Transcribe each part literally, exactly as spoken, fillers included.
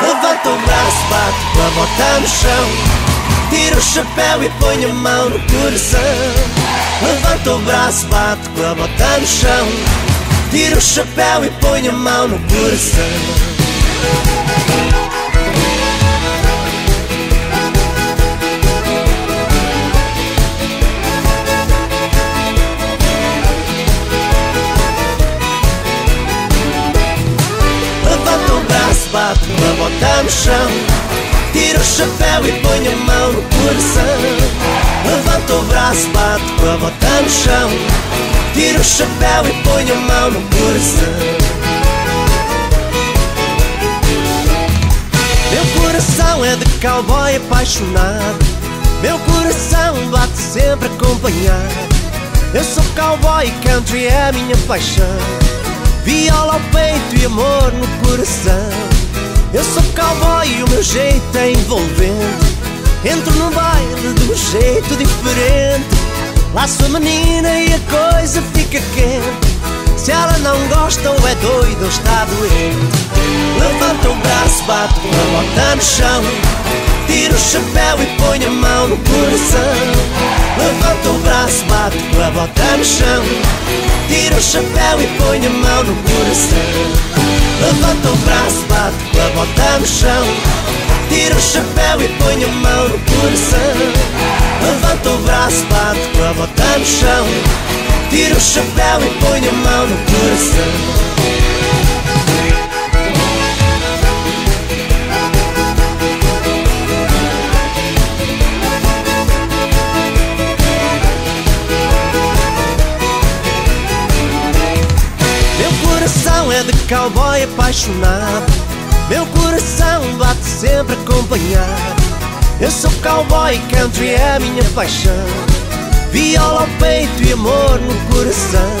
Ravatom lászbát, lavatám sem, piros a felviponyom már a körzem. Ravatom lászbát, lavatám sem, piros a felviponyom már a körzem. Lavatám sem, piros a felviponyom már a körzem. Lavatom lászbát, lavatám sem, piros a felviponyom már a körzem. Meu coração é de cowboy apaixonado, meu coração bate sempre acompanhado. Eu sou cowboy, country é minha paixão, viola ao peito e amor no coração. Eu sou cowboy e o meu jeito é envolvente, entro no baile de um jeito diferente. Laço a menina e a coisa fica quente, se ela não gosta ou é doida ou está doente. Levanto o braço, bato uma bota no chão, tiro o chapéu e ponho a mão no coração. Levanto o braço, bato uma bota no chão, tiro o chapéu e ponho a mão no coração. Levanto o braço, bato com a bota no chão, tiro o chapéu e ponho a mão no coração. Levanto o braço, bato com a bota no chão, tiro o chapéu e ponho a mão no coração. É de cowboy apaixonado, meu coração bate sempre acompanhado. Eu sou cowboy, country é minha paixão, viola ao peito e amor no coração.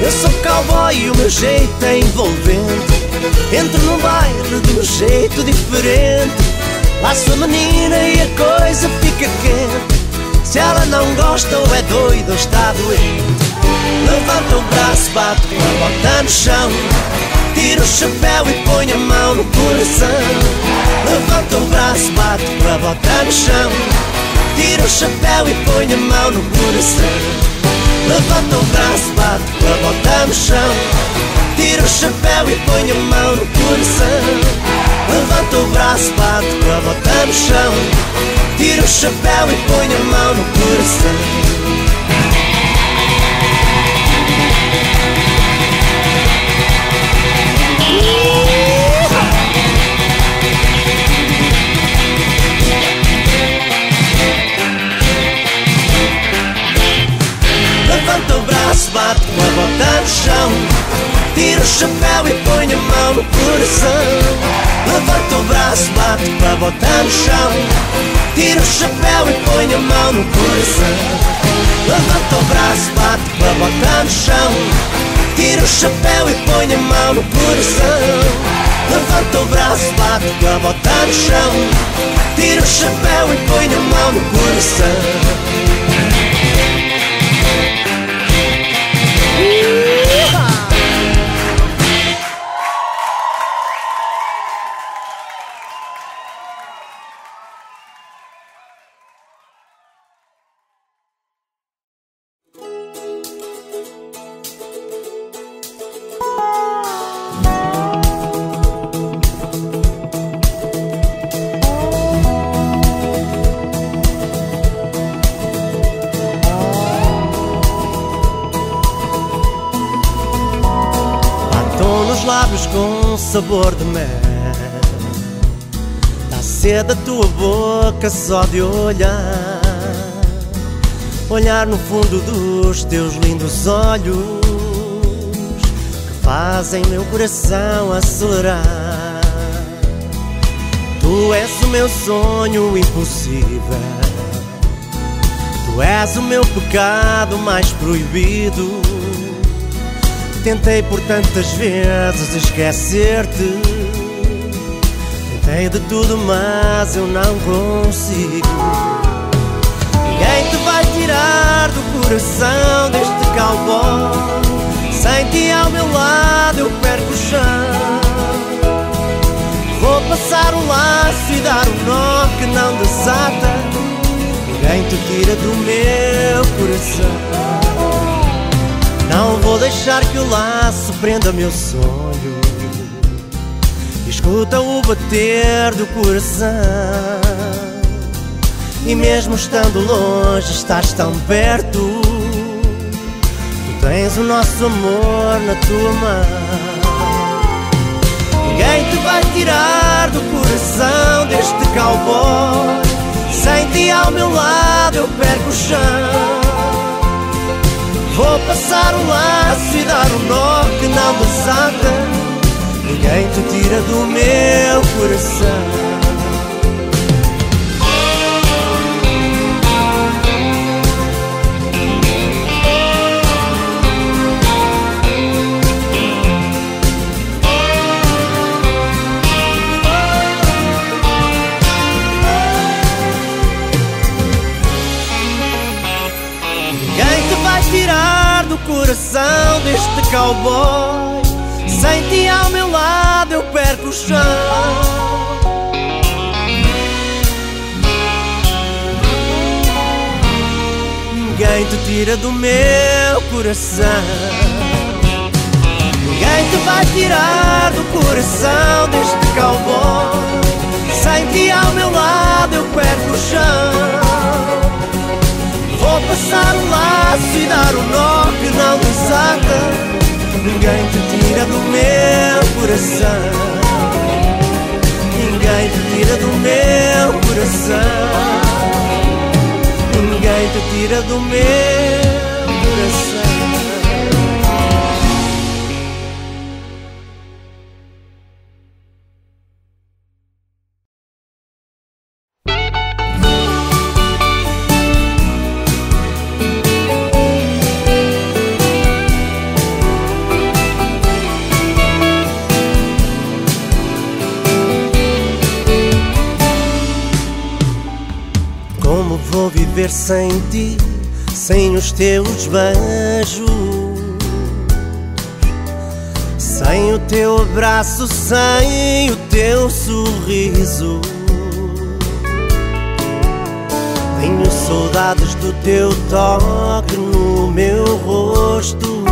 Eu sou cowboy e o meu jeito é envolvente, entro no baile de um jeito diferente. Laço a menina e a coisa fica quente, se ela não gosta ou é doida ou está doente. Levanto o braço, bato com a bota no chão, tiro o chapéu e ponho a mão no coração. Levanto o braço, bato com a bota no chão, tiro o chapéu e ponho a mão no coração. Levanto o braço, bato com a bota no chão, tiro o chapéu e ponho a mão no coração. Levanto o braço, bato com a bota no chão, tiro o chapéu e ponho a mão no coração. Levanto o braço, bato com a bota no chão, tiro o chapéu e ponho a mão no coração. Levanto o braço, bato com a bota no chão, tiro o chapéu e ponho a mão no coração. Levanto o braço, bato com a bota no chão, tiro o chapéu e ponho a mão no coração. Levanto o braço, bato com a bota no chão, tiro o chapéu e ponho a mão no coração. Sabor de mel, dá sede a tua boca só de olhar, olhar no fundo dos teus lindos olhos que fazem meu coração acelerar. Tu és o meu sonho impossível, tu és o meu pecado mais proibido. Tentei por tantas vezes esquecer-te, tentei de tudo, mas eu não consigo. Ninguém te vai tirar do coração deste cowboy, sem ti ao meu lado eu perco o chão. Vou passar o laço e dar um nó que não desata. Ninguém te tira do meu coração. Não vou deixar que o laço prenda meu sonho. Escuta o bater do coração. E mesmo estando longe, estás tão perto. Tu tens o nosso amor na tua mão. Ninguém te vai tirar do coração deste cowboy. Sem ti ao meu lado eu perco o chão. Vou passar o laço e dar um nó que não desata. Ninguém te tira do meu coração. Coração deste cowboy, sem ti ao meu lado eu perco o chão. Ninguém te tira do meu coração. Ninguém te vai tirar do coração deste cowboy. Sem ti ao meu lado eu perco o chão. Vou passar o laço e dar o nó que não desata. Ninguém te tira do meu coração. Ninguém te tira do meu coração. Ninguém te tira do meu coração. Sem ti, sem os teus beijos, sem o teu abraço, sem o teu sorriso. Tenho saudades do teu toque no meu rosto,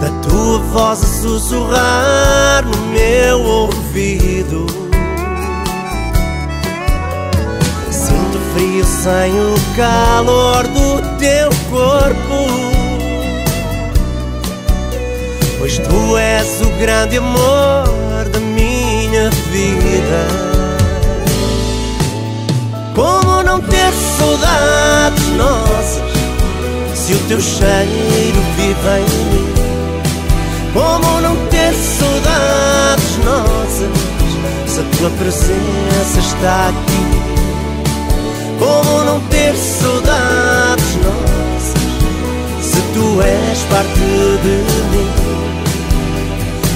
da tua voz a sussurrar no meu ouvido. Frio sem o calor do teu corpo, pois tu és o grande amor da minha vida. Como não ter saudades nossas, se o teu cheiro vive em mim? Como não ter saudades nossas, se a tua presença está aqui? Como não ter saudades nossas, se tu és parte de mim?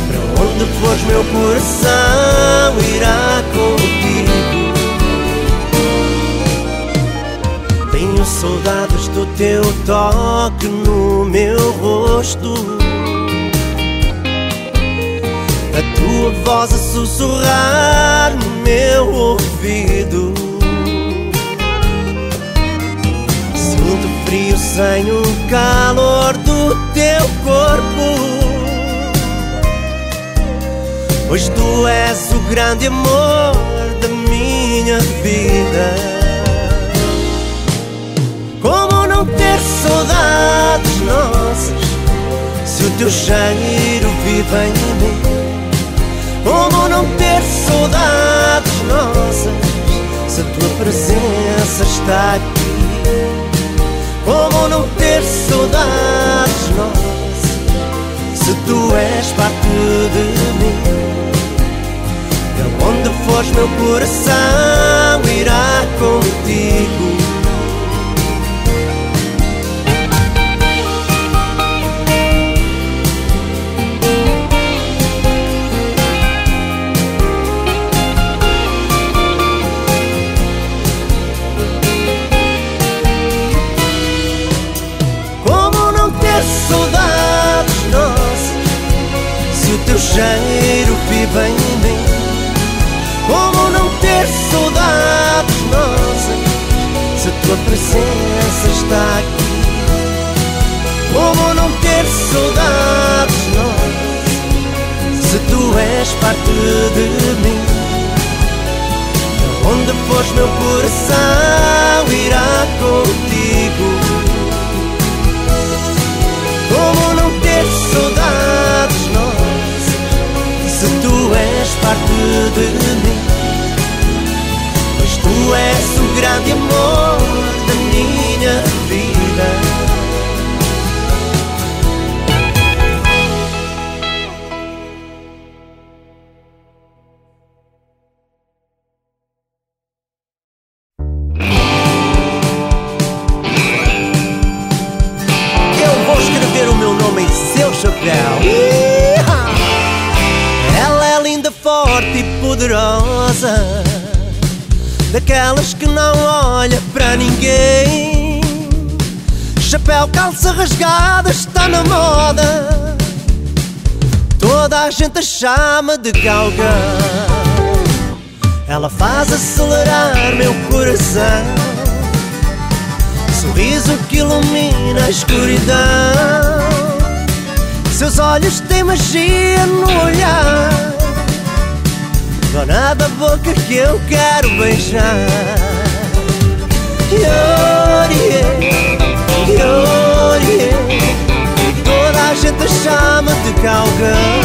Para onde fores meu coração irá contigo. Tenho saudades do teu toque no meu rosto, da tua voz a sussurrar no meu ouvido. Frio sem o calor do teu corpo, pois tu és o grande amor da minha vida. Como não ter saudades nossas, se o teu cheiro vive em mim? Como não ter saudades nossas, se a tua presença está aqui? Como não ter saudades nossas, se tu és parte de mim? De onde fores meu coração irá contigo. Como não ter saudades nossas, se o teu estrangeiro vivem em mim. Como não ter saudades nossas, se a tua presença está aqui? Como não ter saudades nossas, se tu és parte de mim? Onde fores, meu coração irá contigo. Como não ter saudades nós, se tu és parte de mim? Pois tu és o grande amor da minha vida. Daquelas que não olha para ninguém. Chapéu, calça rasgada, está na moda. Toda a gente a chama de galgão. Ela faz acelerar meu coração. Sorriso que ilumina a escuridão. Seus olhos têm magia no olhar. Dona da boca que eu quero beijar. Iorie, iorie, toda a gente a chama de galgão.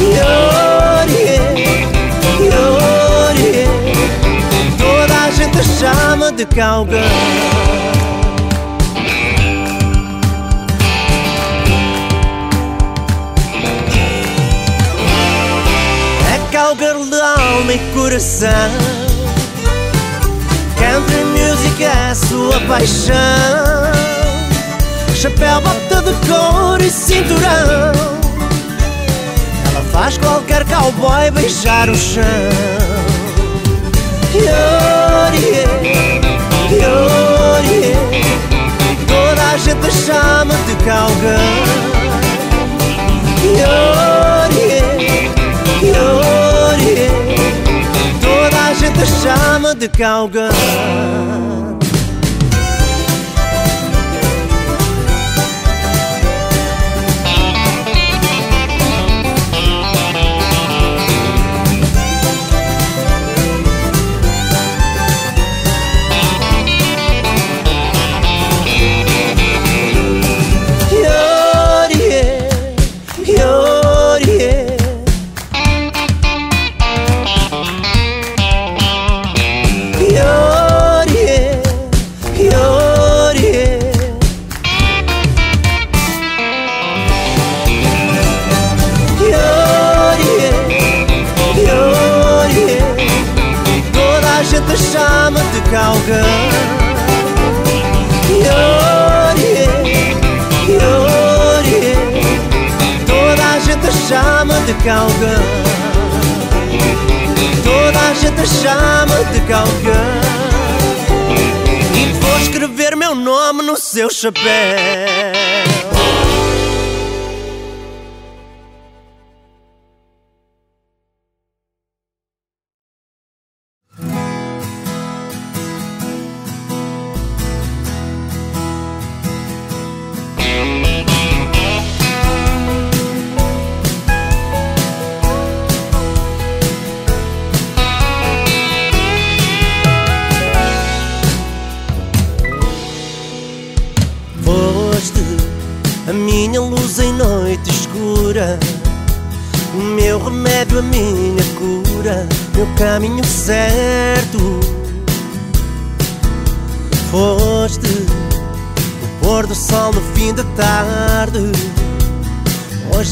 Iorie, iorie, toda a gente a chama de galgão. Cowgirl de alma e coração, country music é a sua paixão. Chapéu, bota de couro e cinturão. Ela faz qualquer cowboy beijar o chão. Iorie, iorie, toda a gente a chama de cowgirl. Iorie, iorie, toda a gente a chama de galgão.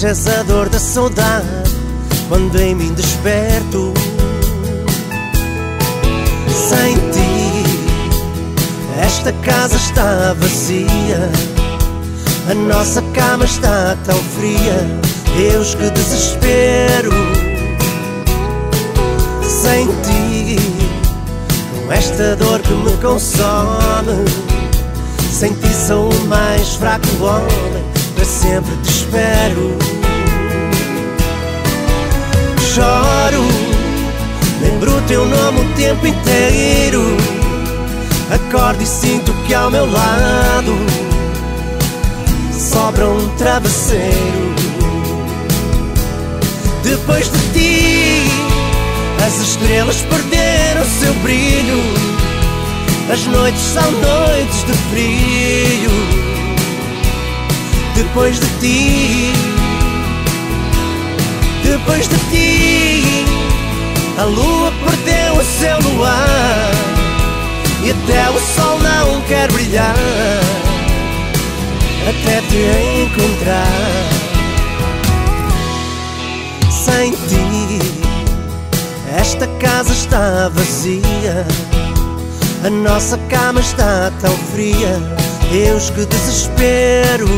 És a dor da saudade quando em mim desperto. Sem ti esta casa está vazia, a nossa cama está tão fria. Deus, que desespero. Sem ti, com esta dor que me consome, sem ti sou o mais fraco homem. Para sempre te espero. choro, lembro teu nome o tempo inteiro. Acordo e sinto que ao meu lado sobra um travesseiro. Depois de ti as estrelas perderam seu brilho, as noites são noites de frio. Depois de ti, depois de ti, a lua perdeu o seu luar e até o sol não quer brilhar até te encontrar. Sem ti esta casa está vazia, a nossa cama está tão fria. Deus, que desespero!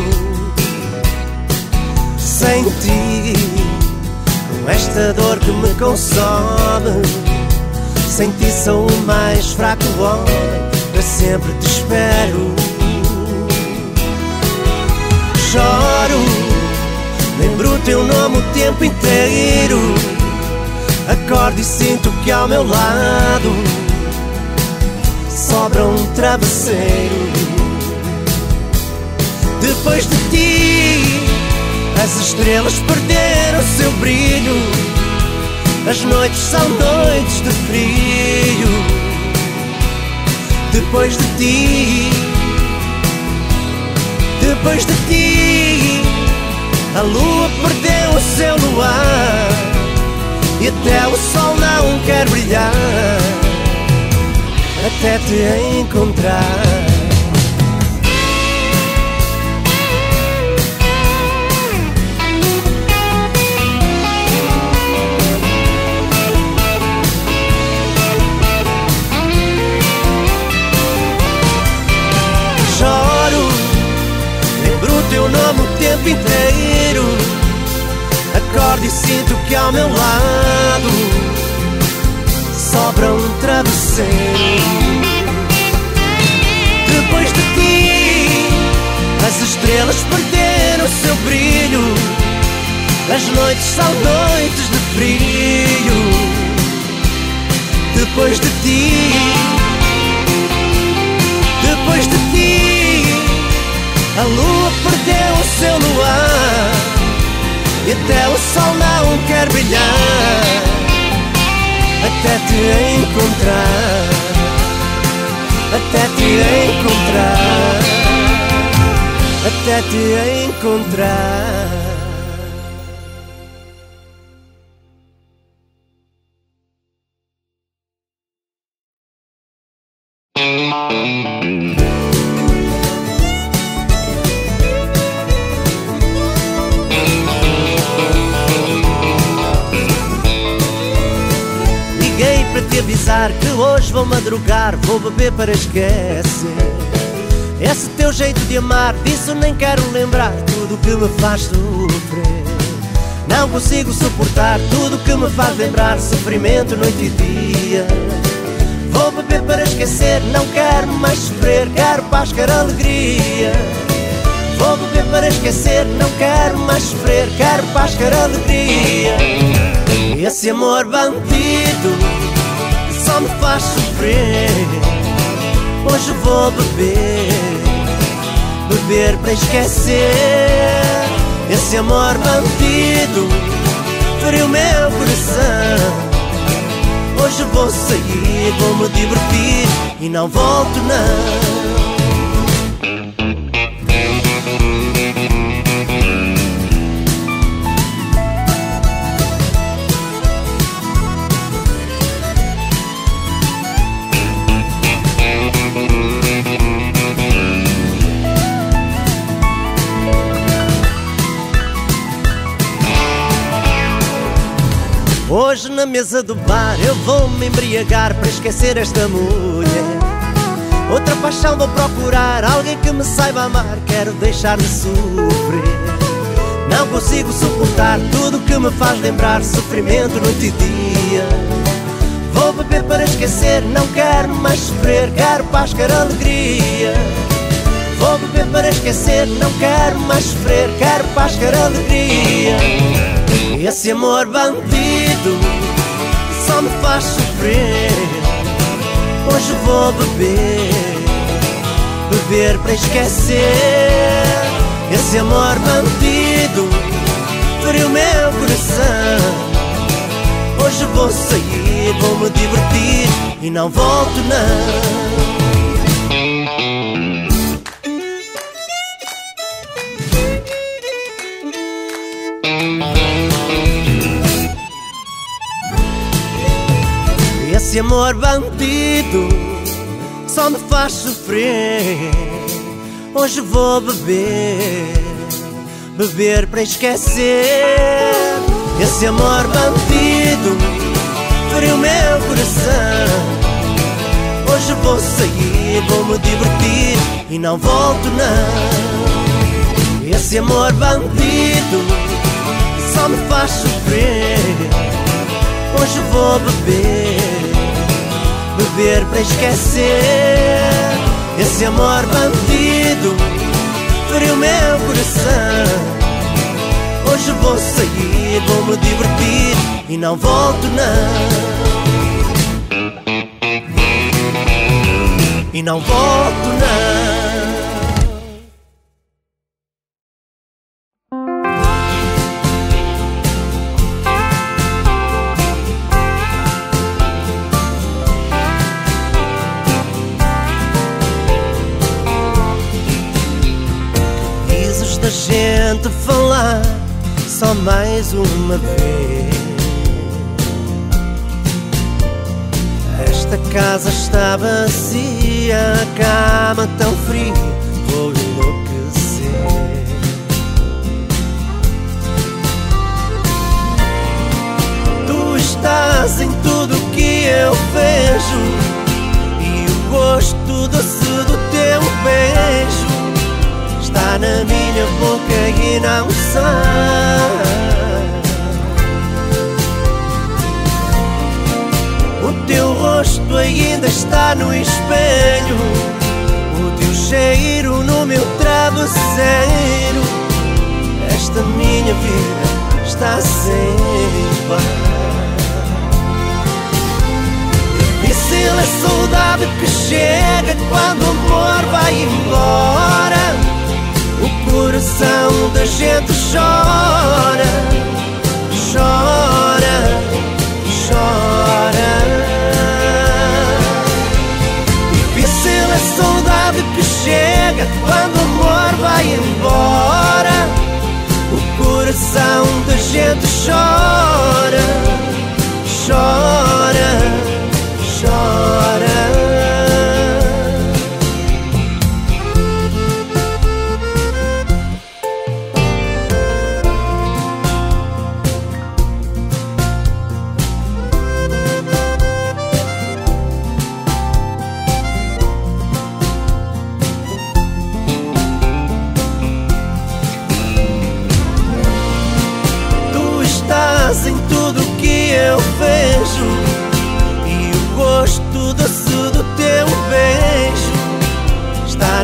Sem ti, com esta dor que me consome, sem ti sou o mais fraco homem, eu sempre te espero. Choro, lembro o teu nome o tempo inteiro. Acordo e sinto que ao meu lado sobra um travesseiro. Depois de ti as estrelas perderam seu brilho, as noites são noites de frio. Depois de ti, depois de ti, a lua perdeu o seu luar e até o sol não quer brilhar até te encontrar. Choro, lembro o teu nome o tempo inteiro. Acordo e sinto que ao meu lado sobra um travesseiro. Depois de ti as estrelas perderam seu brilho, as noites são noites de frio. Depois de ti, depois de ti, a lua perdeu o seu luar e até o sol não quer brilhar até te encontrar, até te encontrar, até te encontrar. Que hoje vou madrugar, vou beber para esquecer esse teu jeito de amar, disso nem quero lembrar. Tudo que me faz sofrer, não consigo suportar. Tudo que me faz lembrar, sofrimento noite e dia. Vou beber para esquecer, não quero mais sofrer. Quero paz, quero alegria. Vou beber para esquecer, não quero mais sofrer. Quero paz, quero alegria. Esse amor bandido só me faz sofrer. Hoje vou beber, beber para esquecer. Esse amor bandido feriu meu coração. Hoje vou sair, vou me divertir e não volto não. Hoje na mesa do bar eu vou me embriagar para esquecer esta mulher. Outra paixão vou procurar, alguém que me saiba amar. Quero deixar de sofrer, não consigo suportar. Tudo que me faz lembrar, sofrimento noite e dia. Vou beber para esquecer, não quero mais sofrer. Quero paz, quero alegria. Vou beber para esquecer, não quero mais sofrer. Quero paz, quero alegria. Esse amor bandido só me faz sofrer. Hoje vou beber, beber para esquecer. Esse amor bandido feriu meu coração. Hoje vou sair, vou me divertir e não volto não. Esse amor bandido só me faz sofrer. Hoje vou beber, beber para esquecer. Esse amor bandido feriu meu coração. Hoje vou sair, vou me divertir e não volto não. Esse amor bandido só me faz sofrer. Hoje vou beber, beber para esquecer. Esse amor bandido feriu meu coração. Hoje vou sair, vou me divertir e não volto não. E não volto não. Falar só mais uma vez. Esta casa está vazia, a cama tão fria, vou enlouquecer. Tu estás em tudo que eu vejo e o gosto doce do teu beijo está na minha boca e não sai. O teu rosto ainda está no espelho, o teu cheiro no meu travesseiro. Esta minha vida está sem par. E se ela é saudade que chega quando o amor vai embora, o coração da gente chora, chora, chora. Difícil é a saudade que chega quando o amor vai embora, o coração da gente chora, chora, chora.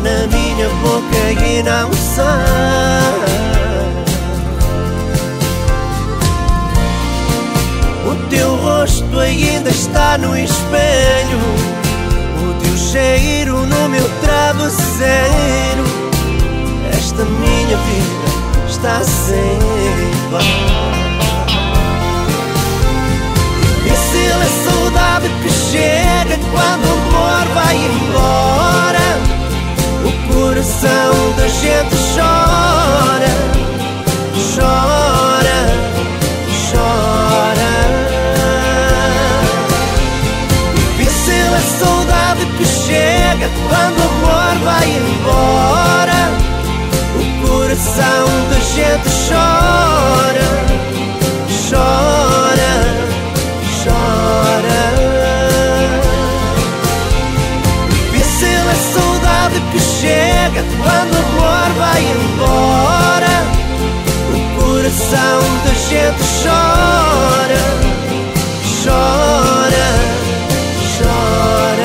Na minha boca e não sai. O teu rosto ainda está no espelho, o teu cheiro no meu travesseiro. Esta minha vida está sem par. E se ela é saudade que chega quando o amor vai embora, o coração da gente chora, chora, chora. Difícil é a saudade que chega quando o amor vai embora, o coração da gente chora, chora, chora. Difícil é a saudade que chega quando o amor vai embora, o coração da gente chora, chora, chora.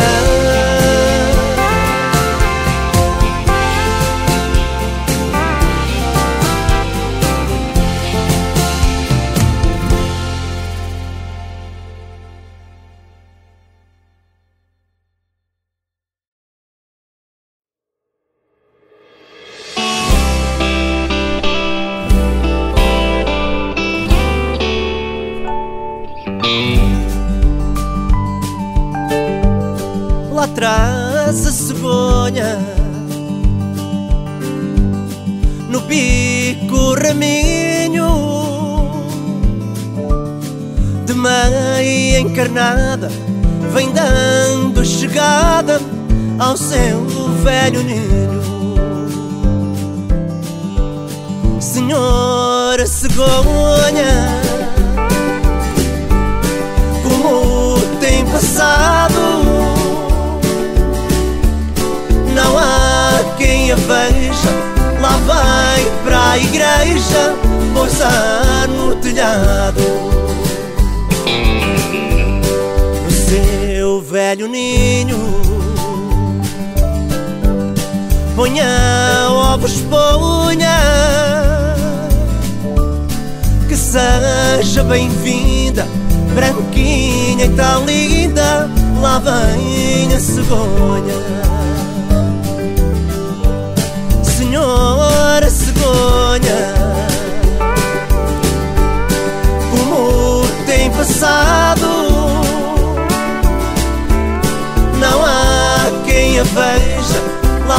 traz a cegonha no bico raminho de mãe encarnada, vem dando chegada ao seu velho ninho. Senhora cegonha, como tem passado, não há quem a veja, lá vai para a igreja, pois há no telhado o seu velho ninho. Ponha ovos, ponha, que seja bem-vinda, branquinha e tão linda, lá vem a cegonha. Senhora cegonha, como tem passado, não há quem a veja, lá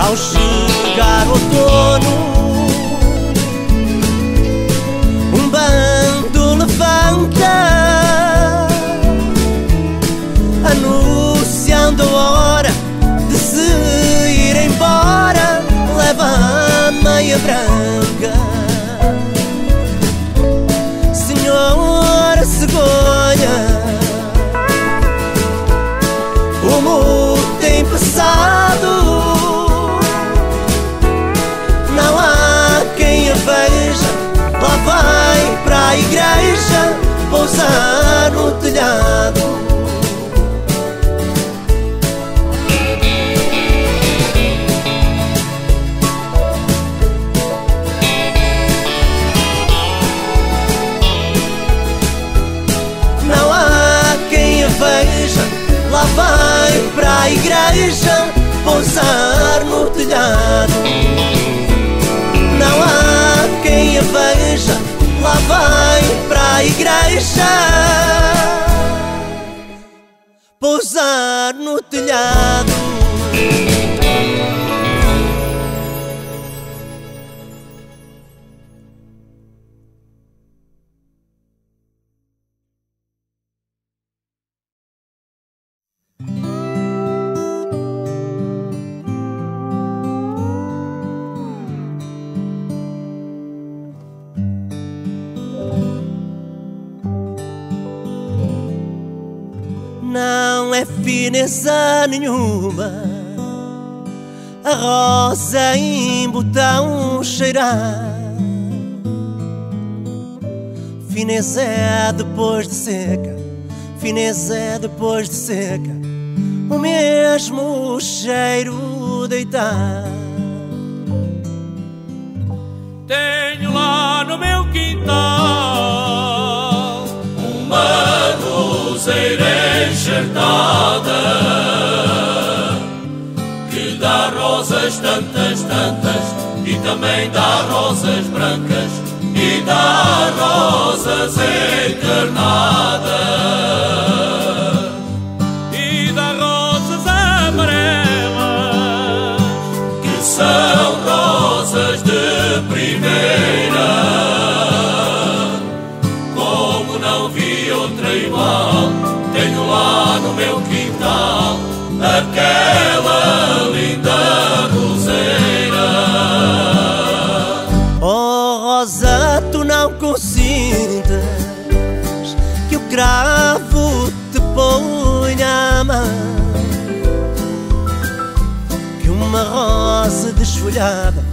Ao chegar o outono, um bando levanta, anunciando a hora de se ir embora. Leva a meia branca, senhora cegonha, como tem passado, lá vai para a igreja, pousar no telhado. Não há quem a veja, lá vai para a igreja, pousar no telhado. Não há quem a veja, lá vai para a igreja, pousar no telhado. Não é fineza nenhuma a rosa em botão cheirar, fineza é depois de seca, fineza é depois de seca, o mesmo cheiro deitar. Tenho lá no meu quintal uma roseira enxertada que dá rosas tantas, tantas, e também dá rosas brancas e dá rosas encarnadas e dá rosas amarelas, que são rosas de primeira, como não vi outra igual. Tenho lá no meu quintal aquela linda roseira. Oh rosa, tu não consintas que o cravo te ponha a mão, que uma rosa desfolhada,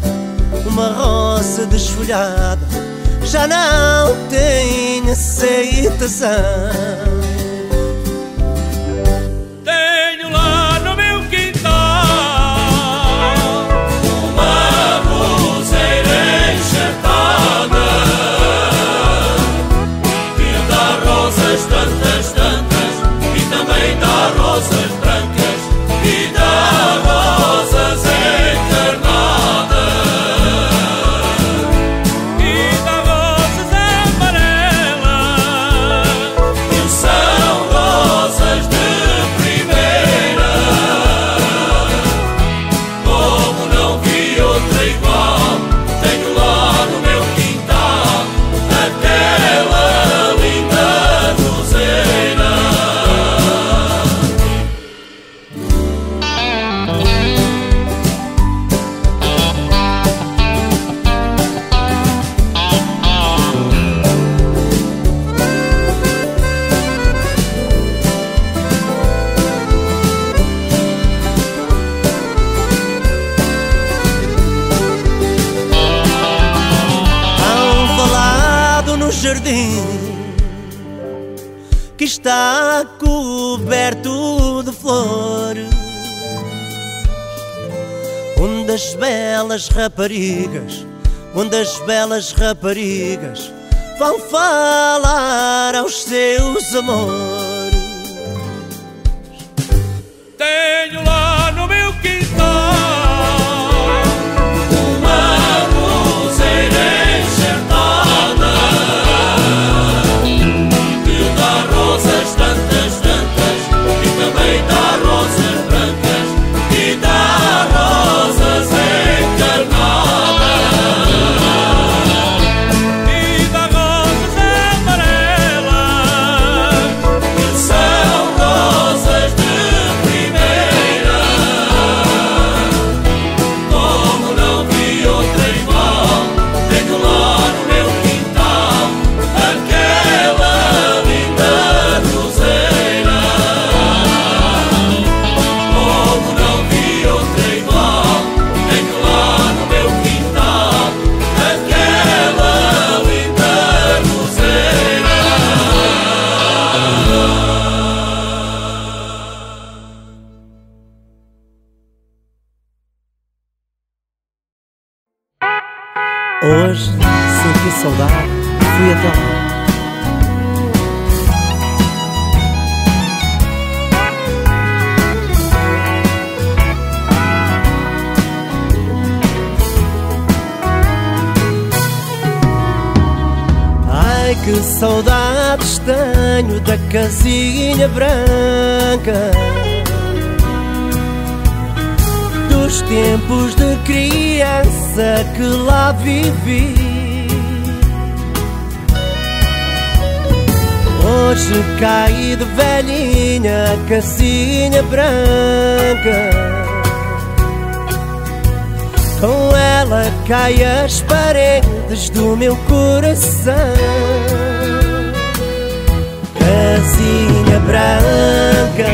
uma rosa desfolhada já não tem aceitação. Tantas, tantas, e também dá jardim que está coberto de flores, onde as belas raparigas, onde as belas raparigas vão falar aos seus amores. Tenho lá no meu quintal casinha branca dos tempos de criança que lá vivi. Hoje caí de velhinha, casinha branca, com ela cai as paredes do meu coração. Casinha branca,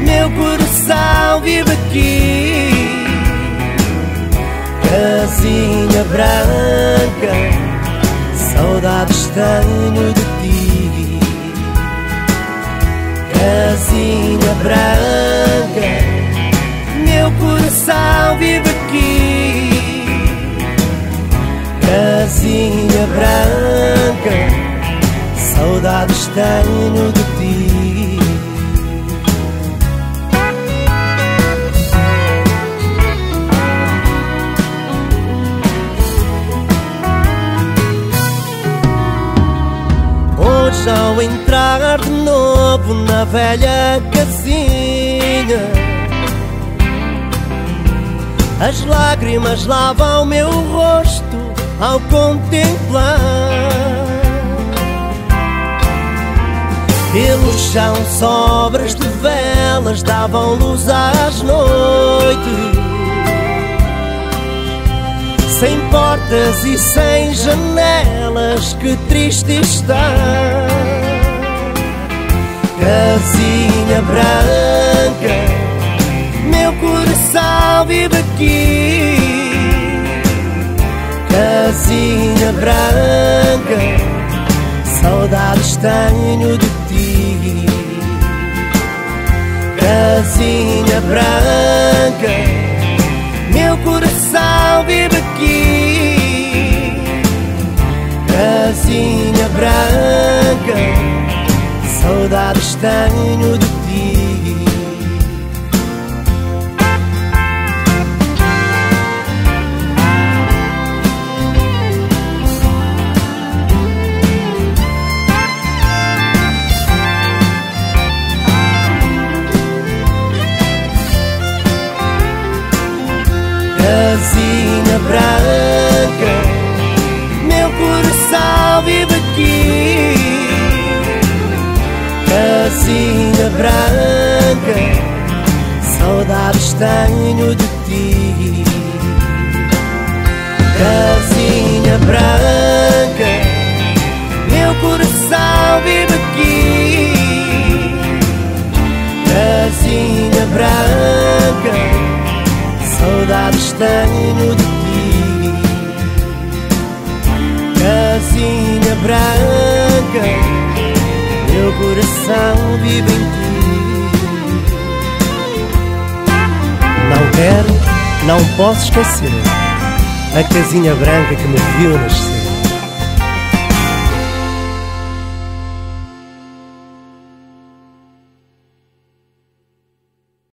meu coração vive aqui. Casinha branca, saudades tenho de ti. Casinha branca, meu coração vive aqui. Casinha branca, saudades tenho de ti. Hoje ao entrar de novo na velha casinha, as lágrimas lavam meu rosto ao contemplar. Pelo chão sobras de velas davam luz às noites, sem portas e sem janelas, que triste está. Casinha branca, meu coração vive aqui. Casinha branca, saudades tenho de ti. Casinha branca, meu coração vive aqui. Casinha branca, saudades tenho de ti. Casinha branca, meu coração vive aqui. Casinha branca, saudades tenho de ti. Casinha branca, meu coração vive aqui. Casinha branca, saudades tenho de ti. Casinha branca, branca, meu coração vive em ti. Não quero, não posso esquecer a casinha branca que me viu nascer.